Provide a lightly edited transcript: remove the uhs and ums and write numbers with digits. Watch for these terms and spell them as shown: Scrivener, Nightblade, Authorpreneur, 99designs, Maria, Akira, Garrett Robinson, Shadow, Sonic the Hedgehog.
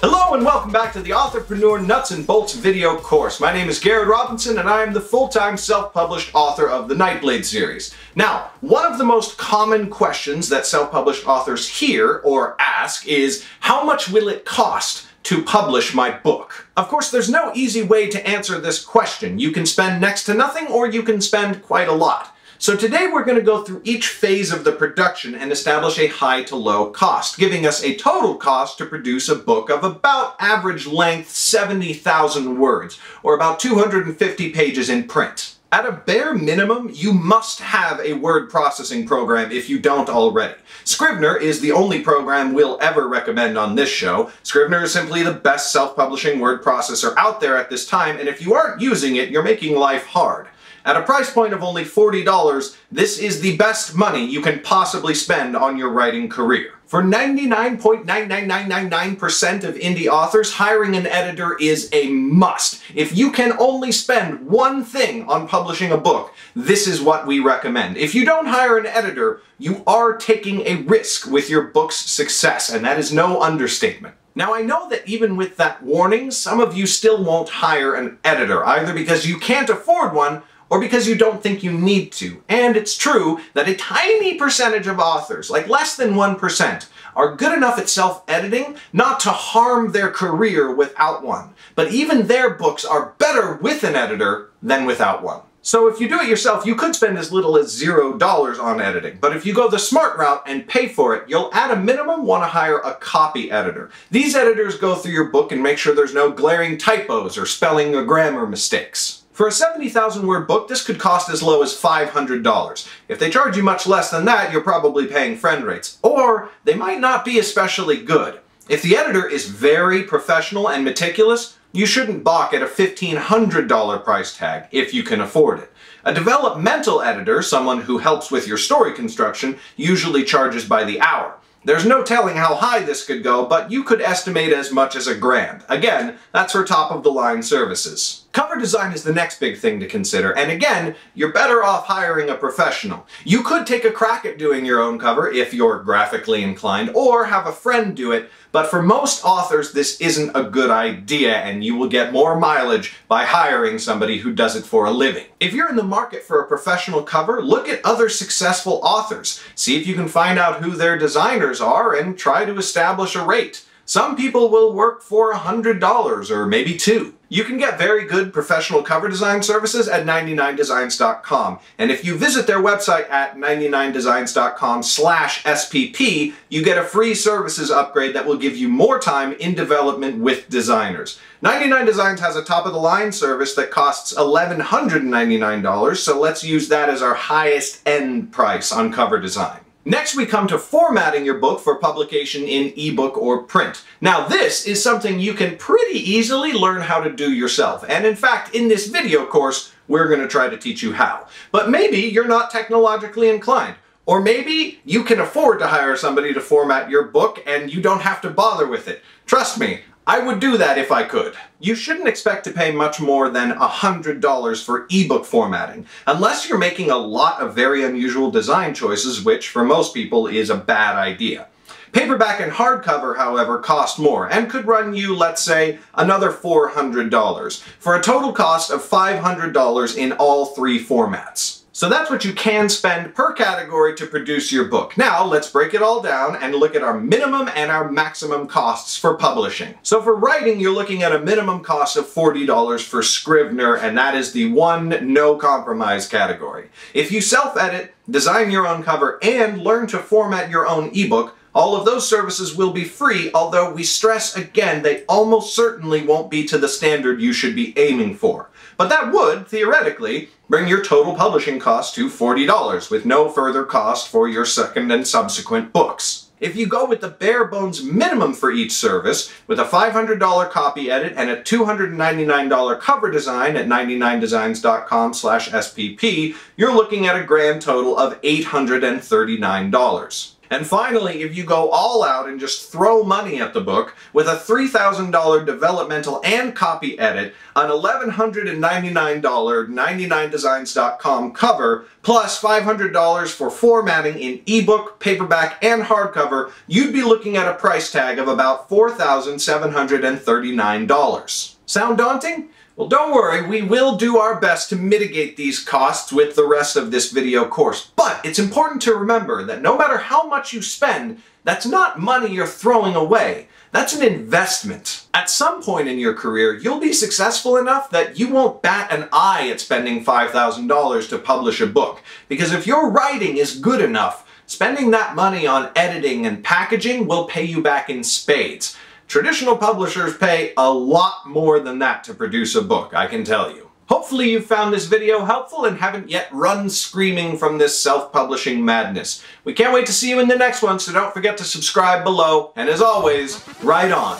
Hello and welcome back to the Authorpreneur Nuts and Bolts video course. My name is Garrett Robinson and I am the full-time self-published author of the Nightblade series. Now, one of the most common questions that self-published authors hear or ask is, how much will it cost to publish my book? Of course, there's no easy way to answer this question. You can spend next to nothing or you can spend quite a lot. So today we're going to go through each phase of the production and establish a high to low cost, giving us a total cost to produce a book of about average length 70,000 words, or about 250 pages in print. At a bare minimum, you must have a word processing program if you don't already. Scrivener is the only program we'll ever recommend on this show. Scrivener is simply the best self-publishing word processor out there at this time, and if you aren't using it, you're making life hard. At a price point of only $40, this is the best money you can possibly spend on your writing career. For 99.99999% of indie authors, hiring an editor is a must. If you can only spend one thing on publishing a book, this is what we recommend. If you don't hire an editor, you are taking a risk with your book's success, and that is no understatement. Now, I know that even with that warning, some of you still won't hire an editor, either because you can't afford one or because you don't think you need to. And it's true that a tiny percentage of authors, like less than 1%, are good enough at self-editing not to harm their career without one. But even their books are better with an editor than without one. So if you do it yourself, you could spend as little as $0 on editing. But if you go the smart route and pay for it, you'll at a minimum want to hire a copy editor. These editors go through your book and make sure there's no glaring typos or spelling or grammar mistakes. For a 70,000 word book, this could cost as low as $500. If they charge you much less than that, you're probably paying friend rates. Or they might not be especially good. If the editor is very professional and meticulous, you shouldn't balk at a $1,500 price tag if you can afford it. A developmental editor, someone who helps with your story construction, usually charges by the hour. There's no telling how high this could go, but you could estimate as much as $1,000. Again, that's for top-of-the-line services. Cover design is the next big thing to consider, and again, you're better off hiring a professional. You could take a crack at doing your own cover if you're graphically inclined, or have a friend do it, but for most authors this isn't a good idea, and you will get more mileage by hiring somebody who does it for a living. If you're in the market for a professional cover, look at other successful authors. See if you can find out who their designers are and try to establish a rate. Some people will work for $100 or maybe $2. You can get very good professional cover design services at 99designs.com. And if you visit their website at 99designs.com/SPP, you get a free services upgrade that will give you more time in development with designers. 99designs has a top-of-the-line service that costs $1,199, so let's use that as our highest end price on cover design. Next, we come to formatting your book for publication in ebook or print. Now, this is something you can pretty easily learn how to do yourself, and in fact, in this video course, we're going to try to teach you how. But maybe you're not technologically inclined, or maybe you can afford to hire somebody to format your book and you don't have to bother with it. Trust me, I would do that if I could. You shouldn't expect to pay much more than $100 for ebook formatting, unless you're making a lot of very unusual design choices, which for most people is a bad idea. Paperback and hardcover, however, cost more and could run you, let's say, another $400, for a total cost of $500 in all three formats. So that's what you can spend per category to produce your book. Now, let's break it all down and look at our minimum and our maximum costs for publishing. So for writing, you're looking at a minimum cost of $40 for Scrivener, and that is the one no compromise category. If you self-edit, design your own cover, and learn to format your own ebook, all of those services will be free, although we stress again they almost certainly won't be to the standard you should be aiming for. But that would, theoretically, bring your total publishing cost to $40, with no further cost for your second and subsequent books. If you go with the bare bones minimum for each service, with a $500 copy edit and a $299 cover design at 99designs.com/SPP, you're looking at a grand total of $839. And finally, if you go all out and just throw money at the book with a $3,000 developmental and copy edit, an $1,199 99designs.com cover, plus $500 for formatting in ebook, paperback, and hardcover, you'd be looking at a price tag of about $4,739. Sound daunting? Well, don't worry, we will do our best to mitigate these costs with the rest of this video course. But it's important to remember that no matter how much you spend, that's not money you're throwing away. That's an investment. At some point in your career, you'll be successful enough that you won't bat an eye at spending $5,000 to publish a book. Because if your writing is good enough, spending that money on editing and packaging will pay you back in spades. Traditional publishers pay a lot more than that to produce a book, I can tell you. Hopefully you've found this video helpful and haven't yet run screaming from this self-publishing madness. We can't wait to see you in the next one, so don't forget to subscribe below, and as always, write on!